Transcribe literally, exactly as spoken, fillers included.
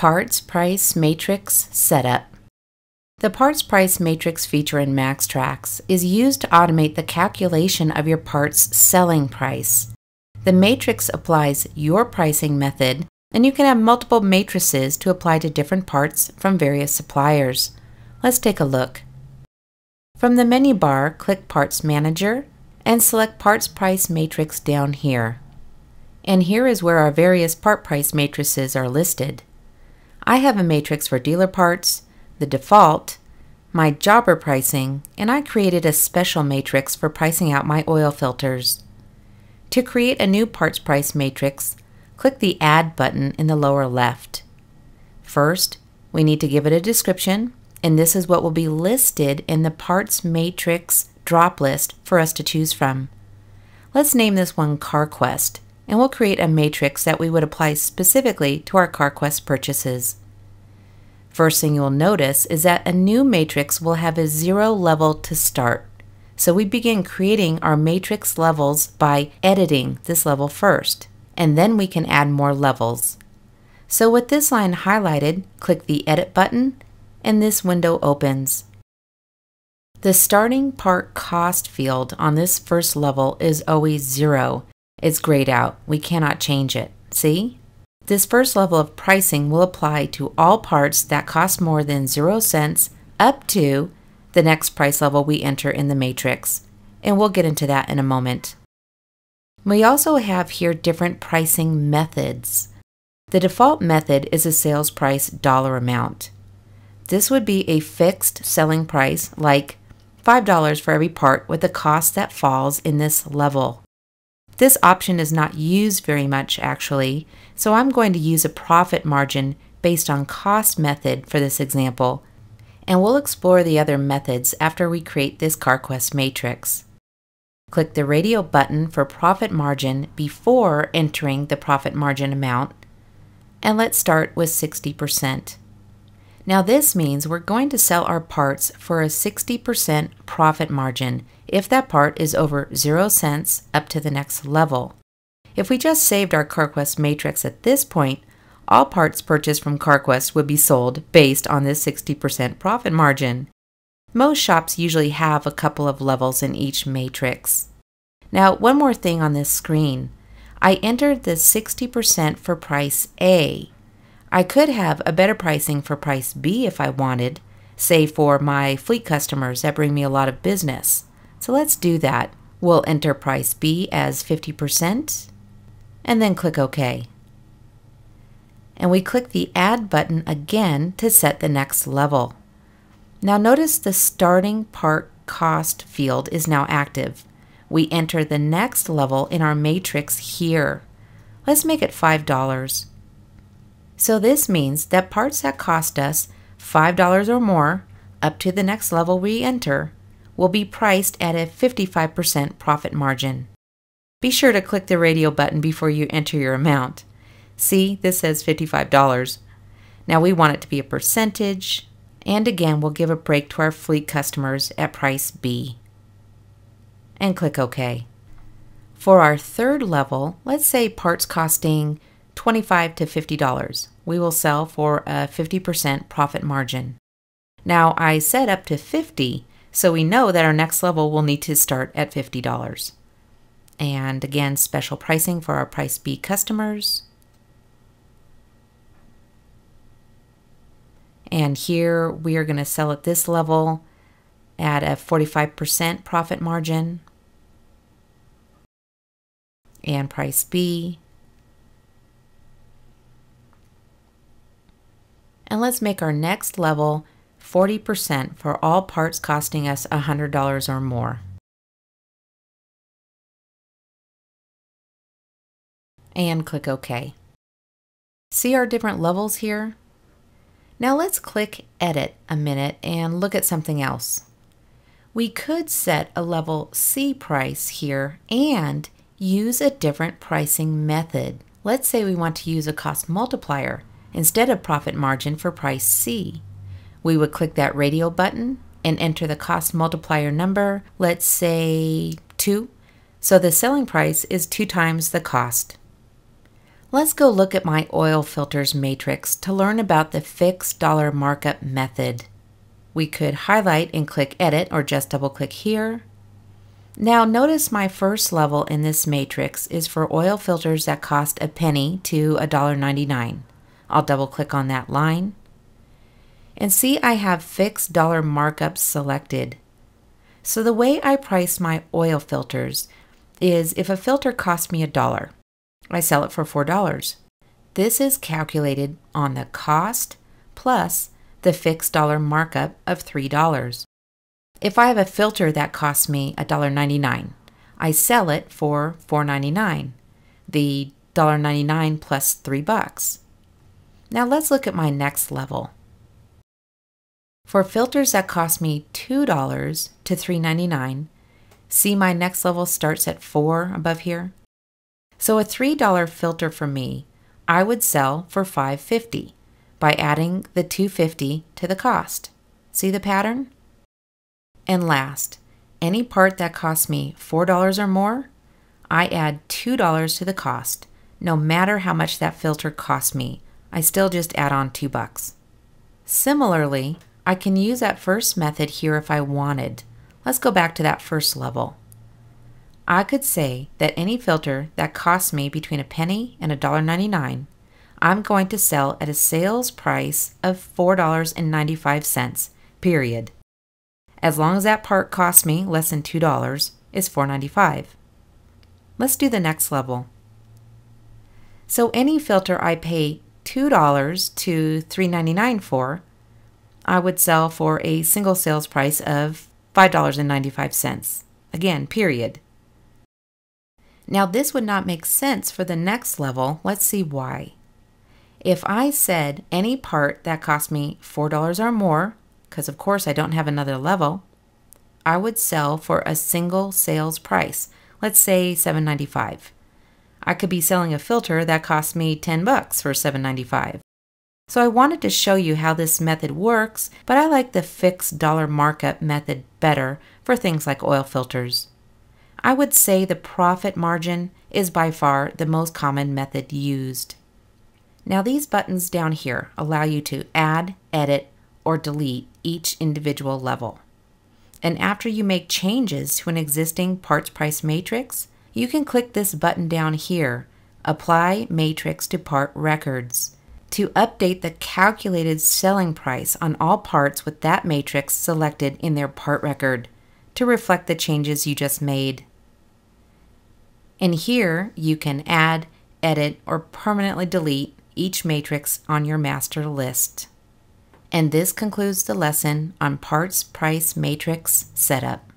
Parts Price Matrix Setup. The Parts Price Matrix feature in MaxxTraxx is used to automate the calculation of your parts selling price. The matrix applies your pricing method, and you can have multiple matrices to apply to different parts from various suppliers. Let's take a look. From the menu bar, click Parts Manager and select Parts Price Matrix down here. And here is where our various part price matrices are listed. I have a matrix for dealer parts, the default, my jobber pricing, and I created a special matrix for pricing out my oil filters. To create a new parts price matrix, click the Add button in the lower left. First, we need to give it a description, and this is what will be listed in the parts matrix drop list for us to choose from. Let's name this one CarQuest, and we'll create a matrix that we would apply specifically to our CarQuest purchases. First thing you'll notice is that a new matrix will have a zero level to start. So we begin creating our matrix levels by editing this level first, and then we can add more levels. So with this line highlighted, click the Edit button, and this window opens. The starting part cost field on this first level is always zero. It's grayed out. We cannot change it. See? This first level of pricing will apply to all parts that cost more than zero cents up to the next price level we enter in the matrix, and we'll get into that in a moment. We also have here different pricing methods. The default method is a sales price dollar amount. This would be a fixed selling price, like five dollars for every part, with the cost that falls in this level. This option is not used very much actually, so I'm going to use a profit margin based on cost method for this example, and we'll explore the other methods after we create this CarQuest matrix. Click the radio button for profit margin before entering the profit margin amount, and let's start with sixty percent. Now this means we're going to sell our parts for a sixty percent profit margin if that part is over zero cents up to the next level. If we just saved our CarQuest matrix at this point, all parts purchased from CarQuest would be sold based on this sixty percent profit margin. Most shops usually have a couple of levels in each matrix. Now, one more thing on this screen. I entered the sixty percent for price A. I could have a better pricing for price B if I wanted, say for my fleet customers that bring me a lot of business. So let's do that. We'll enter price B as fifty percent, and then click OK. And we click the Add button again to set the next level. Now notice the starting part cost field is now active. We enter the next level in our matrix here. Let's make it five dollars. So this means that parts that cost us five dollars or more up to the next level we enter will be priced at a fifty-five percent profit margin. Be sure to click the radio button before you enter your amount. See, this says fifty-five dollars. Now we want it to be a percentage, and again we'll give a break to our fleet customers at price B. And click OK. For our third level, let's say parts costing twenty-five to fifty dollars. We will sell for a fifty percent profit margin. Now I set up to fifty, so we know that our next level will need to start at fifty dollars. And again, special pricing for our price B customers. And here we are going to sell at this level at a forty-five percent profit margin. And price B. And let's make our next level forty percent for all parts costing us one hundred dollars or more. And click OK. See our different levels here? Now let's click Edit a minute and look at something else. We could set a level C price here and use a different pricing method. Let's say we want to use a cost multiplier instead of profit margin for price C. We would click that radio button and enter the cost multiplier number, let's say two. So the selling price is two times the cost. Let's go look at my oil filters matrix to learn about the fixed dollar markup method. We could highlight and click edit or just double click here. Now notice my first level in this matrix is for oil filters that cost a penny to a dollar ninety-nine. I'll double click on that line. And see, I have fixed dollar markup selected. So the way I price my oil filters is if a filter costs me a dollar, I sell it for four dollars. This is calculated on the cost plus the fixed dollar markup of three dollars. If I have a filter that costs me a dollar ninety-nine, I sell it for four ninety-nine, the a dollar ninety-nine plus three bucks. Now let's look at my next level. For filters that cost me two dollars to three ninety-nine, see my next level starts at four above here? So a three dollar filter for me, I would sell for five fifty by adding the two fifty to the cost. See the pattern? And last, any part that costs me four dollars or more, I add two dollars to the cost. No matter how much that filter costs me, I still just add on two bucks. Similarly, I can use that first method here if I wanted. Let's go back to that first level. I could say that any filter that costs me between a penny and a dollar ninety-nine, I'm going to sell at a sales price of four dollars and ninety-five cents, period. As long as that part costs me less than two dollars, it's four ninety-five. Let's do the next level. So any filter I pay two dollars to three ninety-nine for, I would sell for a single sales price of five dollars and ninety-five cents, again, period. Now this would not make sense for the next level. Let's see why. If I said any part that cost me four dollars or more, because of course I don't have another level, I would sell for a single sales price. Let's say seven ninety-five. I could be selling a filter that cost me ten bucks for seven ninety-five. So I wanted to show you how this method works, but I like the fixed dollar markup method better for things like oil filters. I would say the profit margin is by far the most common method used. Now these buttons down here allow you to add, edit, or delete each individual level. And after you make changes to an existing parts price matrix, you can click this button down here, Apply Matrix to Part Records, to update the calculated selling price on all parts with that matrix selected in their part record to reflect the changes you just made. In here, you can add, edit, or permanently delete each matrix on your master list. And this concludes the lesson on Parts Price Matrix Setup.